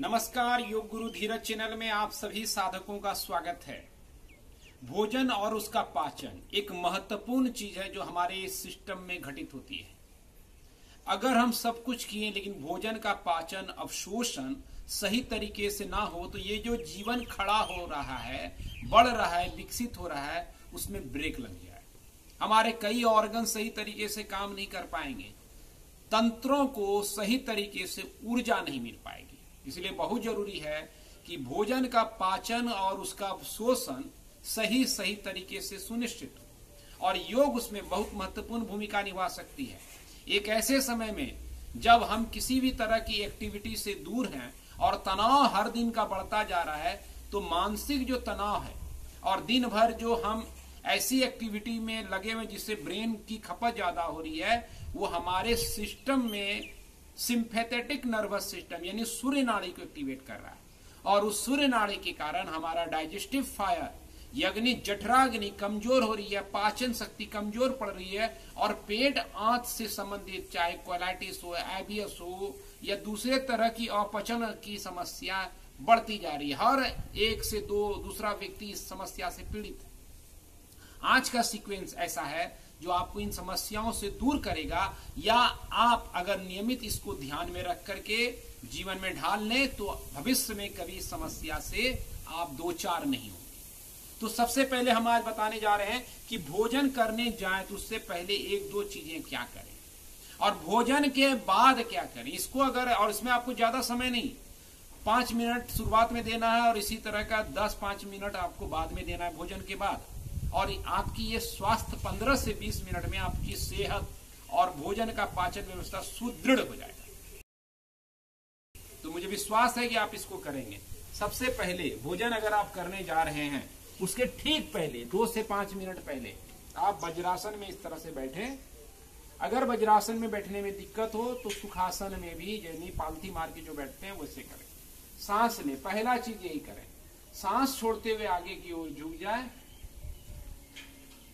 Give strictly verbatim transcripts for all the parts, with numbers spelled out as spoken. नमस्कार, योगगुरु धीरज चैनल में आप सभी साधकों का स्वागत है। भोजन और उसका पाचन एक महत्वपूर्ण चीज है जो हमारे सिस्टम में घटित होती है। अगर हम सब कुछ किए लेकिन भोजन का पाचन अवशोषण सही तरीके से ना हो तो ये जो जीवन खड़ा हो रहा है, बढ़ रहा है, विकसित हो रहा है, उसमें ब्रेक लग जाए। हमारे कई ऑर्गन सही तरीके से काम नहीं कर पाएंगे, तंत्रों को सही तरीके से ऊर्जा नहीं मिल पाएगी। इसलिए बहुत जरूरी है कि भोजन का पाचन और उसका अवशोषण सही सही तरीके से सुनिश्चित हो, और योग उसमें बहुत महत्वपूर्ण भूमिका निभा सकती है। एक ऐसे समय में जब हम किसी भी तरह की एक्टिविटी से दूर हैं और तनाव हर दिन का बढ़ता जा रहा है, तो मानसिक जो तनाव है और दिन भर जो हम ऐसी एक्टिविटी में लगे हुए जिससे ब्रेन की खपत ज्यादा हो रही है, वो हमारे सिस्टम में सिंपैथेटिक नर्वस सिस्टम यानी सूर्य नाड़ी को एक्टिवेट कर रहा है, और उस सूर्य नाड़ी के कारण हमारा डाइजेस्टिव फायर यानी जठराग्नि कमजोर हो रही है, पाचन शक्ति कमजोर पड़ रही है, और पेट आंत से संबंधित चाहे कोलाइटिस हो, आई बी एस हो या दूसरे तरह की अपचन की समस्या बढ़ती जा रही है। हर एक से दो दूसरा व्यक्ति इस समस्या से पीड़ित है। आज का सीक्वेंस ऐसा है जो आपको इन समस्याओं से दूर करेगा, या आप अगर नियमित इसको ध्यान में रख करके जीवन में ढाल लें तो भविष्य में कभी इस समस्या से आप दो चार नहीं होंगे। तो सबसे पहले हम आज बताने जा रहे हैं कि भोजन करने जाए तो उससे पहले एक दो चीजें क्या करें और भोजन के बाद क्या करें, इसको अगर, और इसमें आपको ज्यादा समय नहीं, पांच मिनट शुरुआत में देना है और इसी तरह का दस पांच मिनट आपको बाद में देना है भोजन के बाद। और आपकी ये स्वास्थ्य पंद्रह से बीस मिनट में आपकी सेहत और भोजन का पाचन व्यवस्था सुदृढ़ हो जाएगा। तो मुझे विश्वास है कि आप इसको करेंगे। सबसे पहले भोजन अगर आप करने जा रहे हैं उसके ठीक पहले दो से पांच मिनट पहले आप वज्रासन में इस तरह से बैठें। अगर वज्रासन में बैठने में दिक्कत हो तो सुखासन में भी यानी पालथी मार के जो बैठते हैं वैसे करें। सांस लें, पहला चीज यही करें, सांस छोड़ते हुए आगे की ओर झुक जाए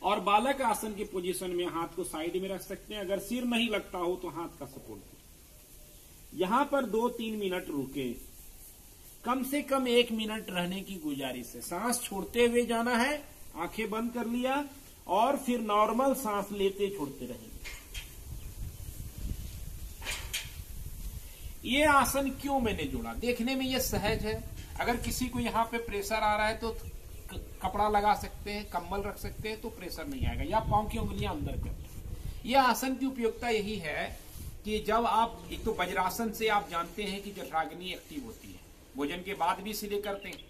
और बालक आसन की पोजीशन में हाथ को साइड में रख सकते हैं। अगर सिर नहीं लगता हो तो हाथ का सपोर्ट दें। यहां पर दो तीन मिनट रुके, कम से कम एक मिनट रहने की गुजारिश है। सांस छोड़ते हुए जाना है, आंखें बंद कर लिया और फिर नॉर्मल सांस लेते छोड़ते रहेंगे। ये आसन क्यों मैंने जोड़ा, देखने में ये सहज है। अगर किसी को यहां पे प्रेशर आ रहा है तो कपड़ा लगा सकते हैं, कंबल रख सकते हैं तो प्रेशर नहीं आएगा, या पांव की उंगलियां अंदर कर लें। यह आसन की उपयोगिता यही है कि जब आप, एक तो वज्रासन से आप जानते हैं कि जठराग्नि एक्टिव होती है, भोजन के बाद भी इसीलिए करते हैं।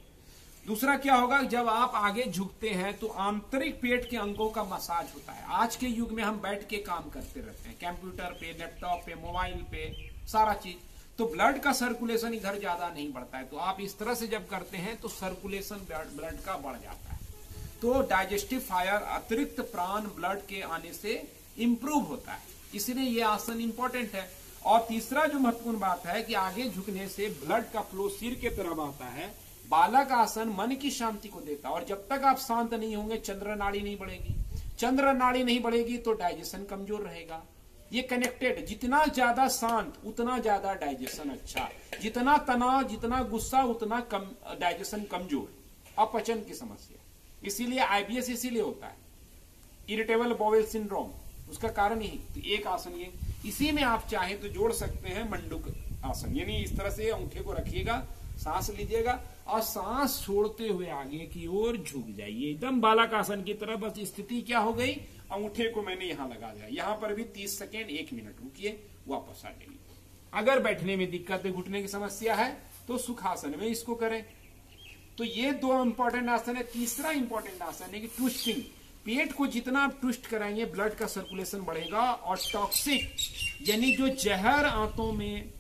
दूसरा क्या होगा, जब आप आगे झुकते हैं तो आंतरिक पेट के अंगों का मसाज होता है। आज के युग में हम बैठ के काम करते रहते हैं, कंप्यूटर पे, लैपटॉप पे, मोबाइल पे, सारा चीज, तो ब्लड का सर्कुलेशन इधर ज्यादा नहीं बढ़ता है। तो आप इस तरह से जब करते हैं तो सर्कुलेशन ब्लड का बढ़ जाता है, तो डाइजेस्टिव फायर अतिरिक्त प्राण ब्लड के आने से इंप्रूव होता है, इसलिए यह आसन इंपॉर्टेंट है। और तीसरा जो महत्वपूर्ण बात है कि आगे झुकने से ब्लड का फ्लो सिर के तरफ आता है। बालक आसन मन की शांति को देता है, और जब तक आप शांत नहीं होंगे चंद्रनाड़ी नहीं बढ़ेगी, चंद्रनाड़ी नहीं बढ़ेगी तो डाइजेशन कमजोर रहेगा। ये कनेक्टेड, जितना ज्यादा शांत उतना ज्यादा डाइजेशन अच्छा, जितना तनाव, जितना गुस्सा उतना कम डाइजेशन कमजोर, अपचन की समस्या। इसीलिए आई बी एस इसीलिए होता है, इरिटेबल बॉवेल सिंड्रोम, उसका कारण यही। तो एक आसन ये, इसी में आप चाहे तो जोड़ सकते हैं मंडूक आसन, यानी इस तरह से अंगूठे को रखिएगा, सांस लीजिएगा और सांस छोड़ते हुए आगे की ओर झुक जाइए, एकदम बालक आसन की तरह। बस स्थिति क्या हो गई, अंगूठे को मैंने यहां लगा दिया, यहां पर भी तीस सेकेंड एक मिनट रुकिए, वापस आ जाइए। अगर बैठने में दिक्कत है, घुटने की समस्या है तो सुखासन में इसको करें। तो ये दो इंपॉर्टेंट आसन है। तीसरा इंपॉर्टेंट आसन है कि ट्विस्टिंग, पेट को जितना आप ट्विस्ट कराएंगे ब्लड का सर्कुलेशन बढ़ेगा और टॉक्सिक यानी जो जहर आंतों में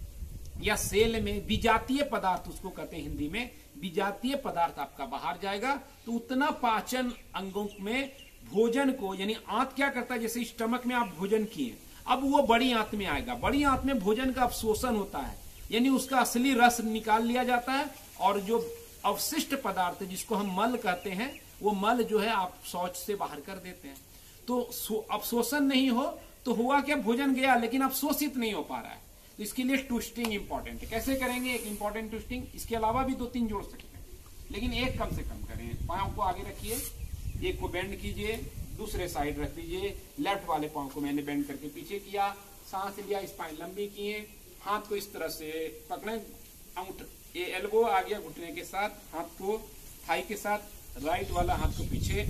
या सेल में, विजातीय पदार्थ उसको कहते हैं हिंदी में, विजातीय पदार्थ आपका बाहर जाएगा। तो उतना पाचन अंगों में भोजन को, यानी आंत क्या करता है, जैसे स्टमक में आप भोजन किए, अब वो बड़ी आंत में आएगा, बड़ी आंत में भोजन का अवशोषण होता है, यानी उसका असली रस निकाल लिया जाता है, और जो अवशिष्ट पदार्थ जिसको हम मल कहते हैं, वो मल जो है आप शौच से बाहर कर देते हैं। तो अवशोषण नहीं हो तो हुआ क्या, भोजन गया लेकिन अब शोषित नहीं हो पा रहा है, तो इसके लिए ट्विस्टिंग इंपॉर्टेंट है। कैसे करेंगे? एक इंपॉर्टेंट ट्विस्टिंग, इसके अलावा भी दो तीन जोड़ सकते हैं लेकिन एक कम से कम करें। पाँव को आगे रखिए, एक को बेंड कीजिए, दूसरे साइड रख दीजिए। लेफ्ट वाले पाँव को मैंने बेंड करके पीछे किया, सांस लिया, स्पाइन लंबी किए, हाथ को इस तरह से पकड़े, आउट ये एल्बो आ गया घुटने के साथ, हाथ को थाई के साथ, राइट वाला हाथ को पीछे,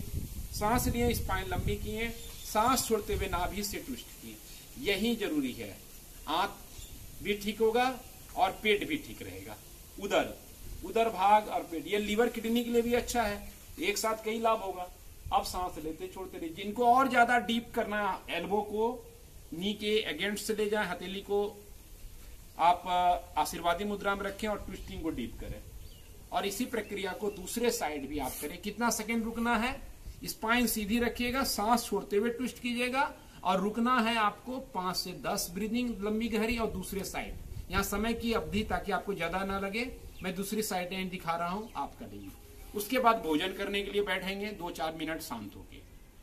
सांस लिए, स्पाइन लंबी किए, सांस छोड़ते हुए नाभि से ट्विस्ट किए। यही जरूरी है, आंत भी ठीक होगा और पेट भी ठीक रहेगा, उधर उधर भाग और पेट। ये लीवर किडनी के लिए भी अच्छा है, एक साथ कई लाभ होगा। अब सांस लेते छोड़ते रहिए। जिनको और ज्यादा डीप करना है, एल्बो को नी के अगेंस्ट ले जाए, हथेली को आप आशीर्वादी मुद्रा में रखें और ट्विस्टिंग को डीप करें। और इसी प्रक्रिया को दूसरे साइड भी आप करें। कितना सेकंड रुकना है? स्पाइन सीधी रखिएगा, सांस छोड़ते हुए ट्विस्ट कीजिएगा और रुकना है आपको पांच से दस ब्रीदिंग लंबी गहरी। और दूसरे साइड, यहाँ समय की अवधि ताकि आपको ज्यादा ना लगे, मैं दूसरी साइड एंड दिखा रहा हूँ, आप करेंगे। उसके बाद भोजन करने के लिए बैठेंगे, दो चार मिनट शांत होके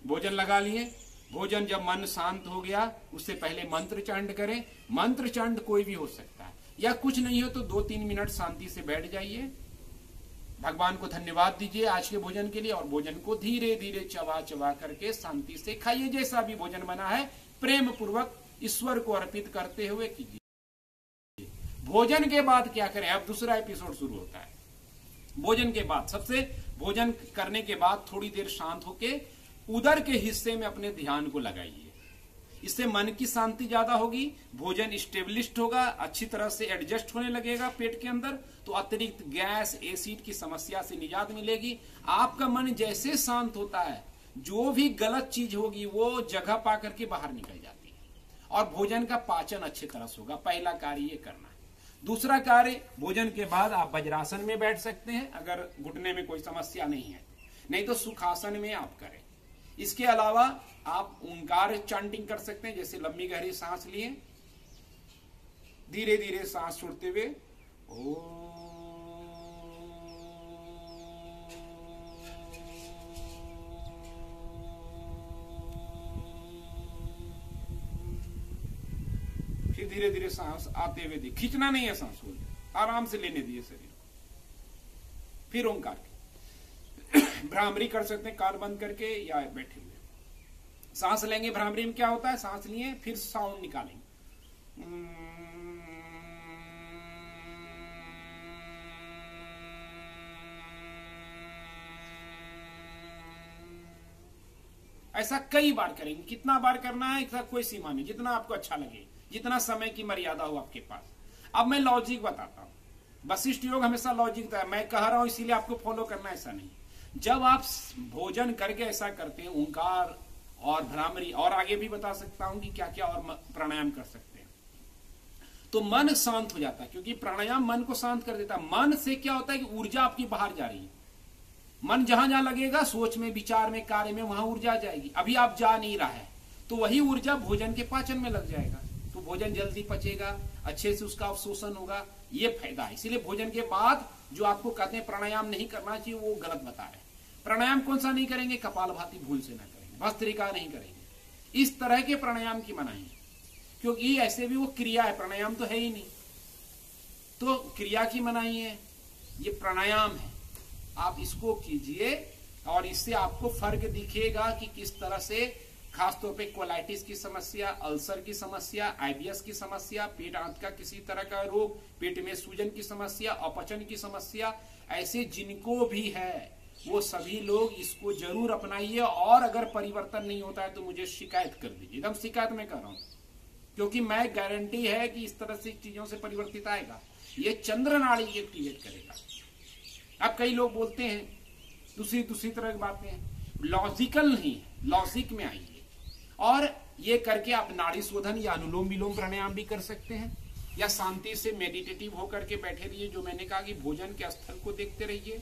भोजन लगा लिए। भोजन जब मन शांत हो गया, उससे पहले मंत्र चंड करें। मंत्र चंड कोई भी हो सकता है, या कुछ नहीं हो तो दो तीन मिनट शांति से बैठ जाइए, भगवान को धन्यवाद दीजिए आज के भोजन के लिए। और भोजन को धीरे धीरे चबा चबा करके शांति से खाइए। जैसा भी भोजन बना है प्रेम पूर्वक ईश्वर को अर्पित करते हुए कीजिए। भोजन के बाद क्या करें? अब दूसरा एपिसोड शुरू होता है। भोजन के बाद, सबसे भोजन करने के बाद थोड़ी देर शांत होके उदर के हिस्से में अपने ध्यान को लगाइए। इससे मन की शांति ज्यादा होगी, भोजन स्टेबलिस्ट होगा, अच्छी तरह से एडजस्ट होने लगेगा पेट के अंदर, तो अतिरिक्त गैस एसिड की समस्या से निजात मिलेगी। आपका मन जैसे शांत होता है, जो भी गलत चीज होगी वो जगह पा करके बाहर निकल जाती है। और भोजन का पाचन अच्छी तरह से होगा। पहला कार्य ये करना है। दूसरा कार्य, भोजन के बाद आप वज्रासन में बैठ सकते हैं अगर घुटने में कोई समस्या नहीं है, नहीं तो सुखासन में आप करें। इसके अलावा आप ओंकार चांटिंग कर सकते हैं, जैसे लंबी गहरी सांस लिए, धीरे धीरे सांस छोड़ते हुए ओ, फिर धीरे धीरे सांस आते हुए दी, खींचना नहीं है सांस को, आराम से लेने दिए शरीर। फिर ओंकार भ्रामरी कर सकते हैं, कान बंद करके या बैठे हुए सांस लेंगे। भ्रामरी में क्या होता है? सांस लिए फिर साउंड निकालेंगे, ऐसा कई बार करेंगे। कितना बार करना है इसका कोई सीमा नहीं, जितना आपको अच्छा लगे, जितना समय की मर्यादा हो आपके पास। अब मैं लॉजिक बताता हूं, वशिष्ठ योग हमेशा लॉजिक था, मैं कह रहा हूं इसीलिए आपको फॉलो करना, ऐसा नहीं। जब आप भोजन करके ऐसा करते हैं, ओंकार और भ्रामरी, और आगे भी बता सकता हूं कि क्या क्या और प्राणायाम कर सकते हैं, तो मन शांत हो जाता है। क्योंकि प्राणायाम मन को शांत कर देता है। मन से क्या होता है कि ऊर्जा आपकी बाहर जा रही है। मन जहां जहां लगेगा, सोच में, विचार में, कार्य में, वहां ऊर्जा जाएगी। अभी आप जा नहीं रहा है तो वही ऊर्जा भोजन के पाचन में लग जाएगा, तो भोजन जल्दी पचेगा, अच्छे से उसका अवशोषण होगा। ये फायदा है। इसीलिए भोजन के बाद जो आपको कहते हैं प्राणायाम नहीं करना चाहिए, वो गलत बता रहे हैं। प्राणायाम कौन सा नहीं करेंगे? कपालभाति भूल से ना करेंगे, भस्त्रिका नहीं करेंगे, इस तरह के प्राणायाम की मनाही है। क्योंकि ऐसे भी वो क्रिया है, प्राणायाम तो है ही नहीं, तो क्रिया की मनाही है, ये प्राणायाम है। आप इसको कीजिए और इससे आपको फर्क दिखेगा कि किस तरह से खासतौर पे कोलाइटिस की समस्या, अल्सर की समस्या, आईबीएस की समस्या, पेट आंत का किसी तरह का रोग, पेट में सूजन की समस्या, अपचन की समस्या, ऐसे जिनको भी है वो सभी लोग इसको जरूर अपनाइए। और अगर परिवर्तन नहीं होता है तो मुझे शिकायत कर दीजिए, एकदम शिकायत में कर रहा हूं, क्योंकि मैं गारंटी है कि इस तरह से चीजों से परिवर्तित आएगा। ये चंद्रनाड़ी एक्टिवेट करेगा। अब कई लोग बोलते हैं दूसरी दूसरी तरह की बातें, लॉजिकल नहीं है, लॉजिक में आइए। और ये करके आप नाड़ी शोधन या अनुलोम विलोम प्राणायाम भी कर सकते हैं, या शांति से मेडिटेटिव होकर के बैठे रहिए। जो मैंने कहा कि भोजन के स्थल को देखते रहिए,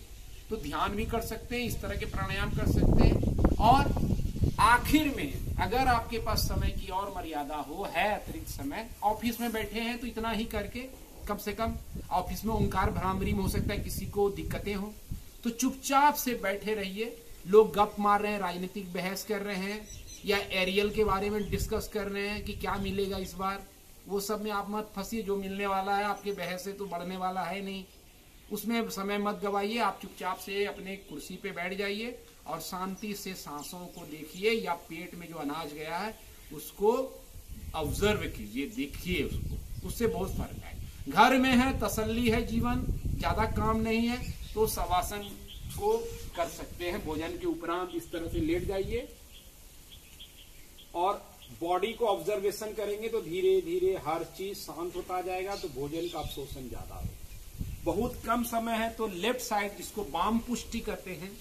तो ध्यान भी कर सकते हैं, इस तरह के प्राणायाम कर सकते हैं। और आखिर में अगर आपके पास समय की और मर्यादा हो है, अतिरिक्त समय, ऑफिस में बैठे हैं तो इतना ही करके कम से कम, ऑफिस में ओंकार भ्रामरी में हो सकता है किसी को दिक्कतें हो, तो चुपचाप से बैठे रहिए। लोग गप मार रहे हैं, राजनीतिक बहस कर रहे हैं, या एरियल के बारे में डिस्कस कर रहे हैं कि क्या मिलेगा इस बार, वो सब में आप मत फंसिए। जो मिलने वाला है आपके बहस से तो बढ़ने वाला है नहीं, उसमें समय मत गवाइए। आप चुपचाप से अपने कुर्सी पे बैठ जाइए और शांति से सांसों को देखिए, या पेट में जो अनाज गया है उसको ऑब्जर्व कीजिए, देखिए उसको, उससे बहुत फर्क है। घर में है, तसल्ली है, जीवन ज्यादा काम नहीं है, तो शवासन को कर सकते हैं। भोजन के उपरांत इस तरह से लेट जाइए और बॉडी को ऑब्जर्वेशन करेंगे तो धीरे धीरे हर चीज शांत होता जाएगा, तो भोजन का अवशोषण ज्यादा होगा। बहुत कम समय है तो लेफ्ट साइड, जिसको वाम पुष्टि कहते हैं,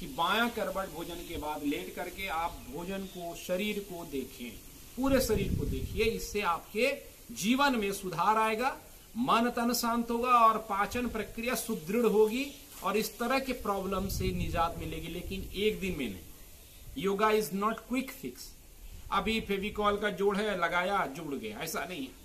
कि बायां करवट भोजन के बाद लेट करके आप भोजन को, शरीर को देखें, पूरे शरीर को देखिए। इससे आपके जीवन में सुधार आएगा, मन तन शांत होगा और पाचन प्रक्रिया सुदृढ़ होगी और इस तरह के प्रॉब्लम से निजात मिलेगी। लेकिन एक दिन में नहीं, yoga is not quick fix. अभी फेविकॉल का जोड़ है, लगाया, जुड़ गया, ऐसा नहीं है।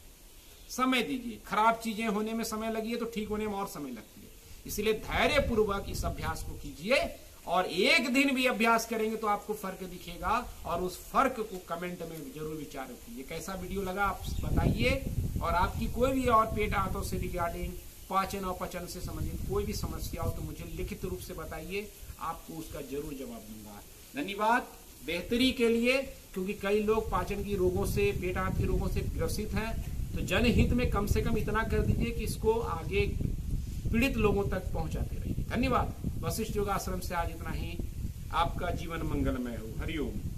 समय दीजिए, खराब चीजें होने में समय लगी है तो ठीक होने में और समय लगती है, इसलिए धैर्य पूर्वक इस अभ्यास को कीजिए। और एक दिन भी अभ्यास करेंगे तो आपको फर्क दिखेगा, और उस फर्क को कमेंट में जरूर विचार कीजिए। कैसा वीडियो लगा आप बताइए, और आपकी कोई भी और पेट आंतों से रिगार्डिंग, पाचन और पचन से संबंधित कोई भी समस्या हो तो मुझे लिखित रूप से बताइए, आपको उसका जरूर जवाब दूंगा। धन्यवाद। बेहतरी के लिए, क्योंकि कई लोग पाचन की रोगों से, पेट आंत के रोगों से ग्रसित हैं, तो जनहित में कम से कम इतना कर दीजिए कि इसको आगे पीड़ित लोगों तक पहुंचाते रहिए। धन्यवाद। वशिष्ठ योगाश्रम से आज इतना ही। आपका जीवन मंगलमय हो। हरिओम।